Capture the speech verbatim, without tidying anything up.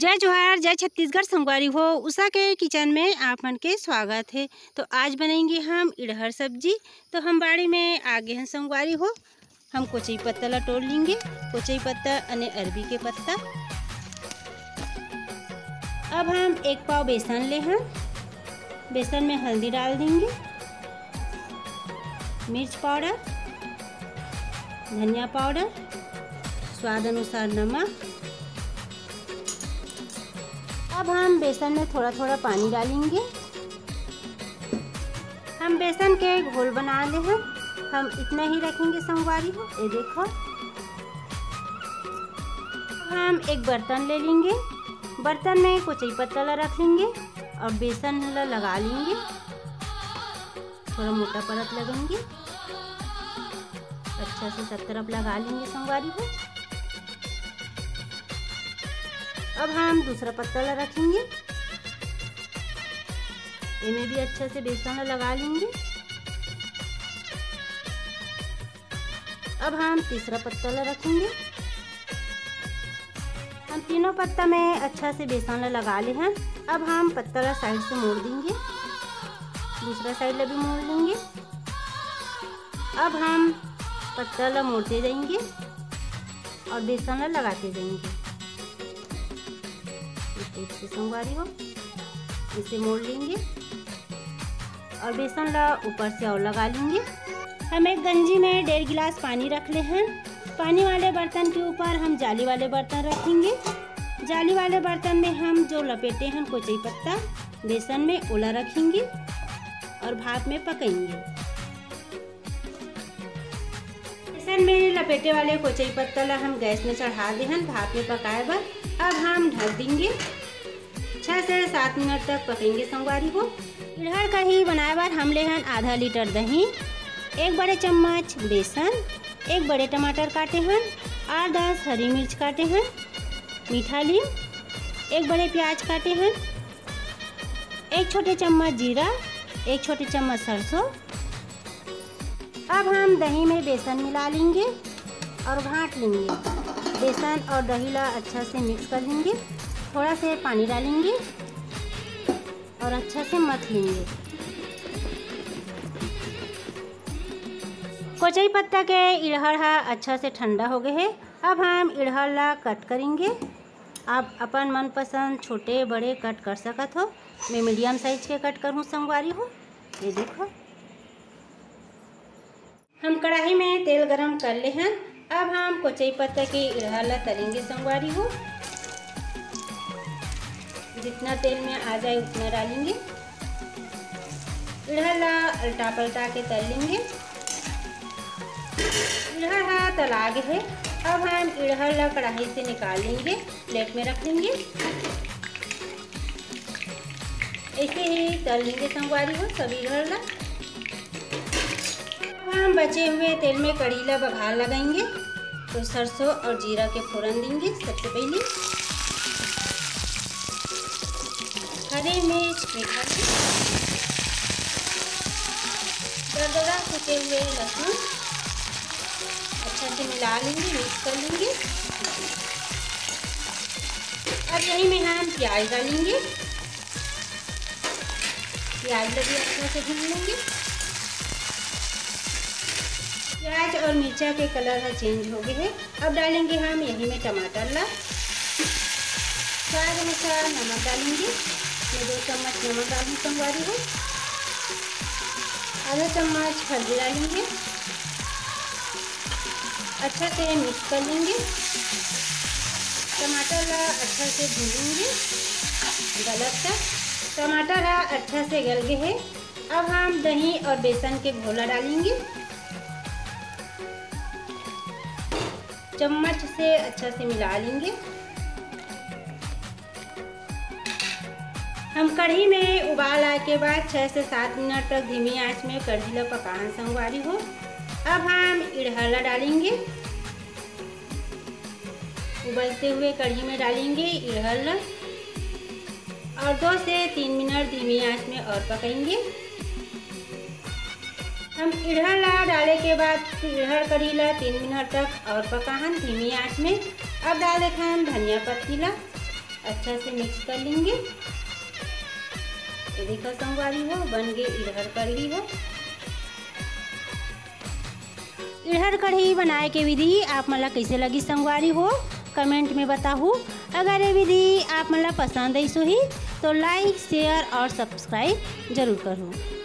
जय जोहार, जय छत्तीसगढ़ संगवारी हो। उषा के किचन में आप मन के स्वागत है। तो आज बनाएंगे हम इडहर सब्जी। तो हम बाड़ी में आगे हैं संगवारी हो। हम कोचाई पत्ता लटोड़ लेंगे, कोचाई पत्ता अने अरबी के पत्ता। अब हम एक पाव बेसन ले हैं, बेसन में हल्दी डाल देंगे, मिर्च पाउडर, धनिया पाउडर, स्वाद अनुसार नमक। अब हम बेसन में थोड़ा थोड़ा पानी डालेंगे। हम बेसन के घोल बना ले हैं, हम इतना ही रखेंगे संगवारी हो। ये देखो, हम एक बर्तन ले लेंगे, बर्तन में कोचाई पत्ता ला रख लेंगे और बेसन ला लगा लेंगे, थोड़ा मोटा परत लगेंगे, अच्छा से सब तरफ लगा लेंगे संगवारी हो। अब हम दूसरा पत्ता ला रखेंगे, इनमें भी अच्छे से बेसन लगा लेंगे। अब हम तीसरा पत्ता ला रखेंगे। हम तीनों पत्ता में अच्छा से बेसन लगा ले हैं। अब हम पत्ता ला साइड से मोड़ देंगे, दूसरा साइड ला भी मोड़ लेंगे। अब हम पत्ता ला मोड़ते जाएंगे और बेसन लगाते जाएंगे। इससे संगवारी हो इसे मोड़ लेंगे और बेसन ला ऊपर से और लगा लेंगे। हम एक गंजी में डेढ़ गिलास पानी रख ले हैं। पानी वाले बर्तन के ऊपर हम जाली वाले बर्तन रखेंगे। जाली वाले बर्तन में हम जो लपेटे हैं कोचाई पत्ता बेसन में ओला रखेंगे और भाप में पकाएंगे। बेसन में लपेटे वाले कोचाई पत्ता ला हम गैस में चढ़ा दे हैं भाप में पकाए बर। अब हम ढक देंगे, छः से सात मिनट तक पकेंगे संगवारी हो। इडहर का ही बनाए बार हम ले हैं आधा लीटर दही, एक बड़े चम्मच बेसन, एक बड़े टमाटर काटे हैं, आठ दस हरी मिर्च काटे हैं, मीठा लीम, एक बड़े प्याज काटे हैं, एक छोटे चम्मच जीरा, एक छोटे चम्मच सरसों। अब हम दही में बेसन मिला लेंगे और घाट लेंगे। बेसन और दही ला अच्छा से मिक्स कर लेंगे, थोड़ा से पानी डालेंगे और अच्छा से मथ लेंगे। कोचाई पत्ता के इडहर हा अच्छा से ठंडा हो गए है। अब हम इडहर ला कट करेंगे। आप अपन मनपसंद छोटे बड़े कट कर सकत हो। मैं मीडियम साइज के कट करूँ संगवारी हो। ये देखो, हम कढ़ाई में तेल गरम कर ले हैं। अब हम कोचाई पत्ता के इडहर ला तलेंगे संगवारी हो। जितना तेल में आ जाए उतना डालेंगे। इडहर ला उल्टा पलटा के तल लेंगे। इडहर ला तला गए है। अब हम इडहर ला कढ़ाई से निकाल लेंगे, प्लेट में रख लेंगे। ऐसे ही तल लेंगे संगवारी हो सभी इडहर ला। हम बचे हुए तेल में कढ़ी ला बघार लगाएंगे, तो सरसों और जीरा के फोरन देंगे। सबसे पहले हरी मिर्च मीठा दरदरा कुटे हुए लहसुन अच्छा से मिला लेंगे, मिक्स कर लेंगे। अब यही में हम प्याज डालेंगे, प्याज भी अच्छा से भून लेंगे। प्याज और मिर्चा के कलर चेंज हो गए हैं। अब डालेंगे हम यही में टमाटर ला, स्वाद अनुसार नमक डालेंगे। मैं दो चम्मच नमक डालूँ संगवारी हो। आधा चम्मच हल्दी डालेंगे, अच्छा से मिक्स कर लेंगे। टमाटर ला अच्छा से भूनेंगे गलत तक। टमाटर ला अच्छा से गल गए है। अब हम दही और बेसन के घोला डालेंगे, चम्मच से अच्छा से मिला लेंगे। हम कढ़ी में उबाल आए के बाद छः से सात मिनट तक धीमी आंच में कढ़ी ला पकाना संगवारी हो। अब हम इडहर ला डालेंगे, उबलते हुए कढ़ी में डालेंगे इडहर ला और दो से तीन मिनट धीमी आंच में और पकाएंगे। हम इडहर ला डाले के बाद इडहर कढ़ी ला तीन मिनट तक और पकाहन धीमी आंच में। अब डाले हम धनिया पत्ती ला, अच्छा से मिक्स कर लेंगे। ये देखो संगवारी हो बन गए इडहर कढ़ी हो। इडहर कढ़ी बनाए के विधि आप मला कैसे लगी संगवारी हो कमेंट में बताहू। अगर ये विधि आप मला पसंद आई सोही तो लाइक शेयर और सब्सक्राइब जरूर करूँ।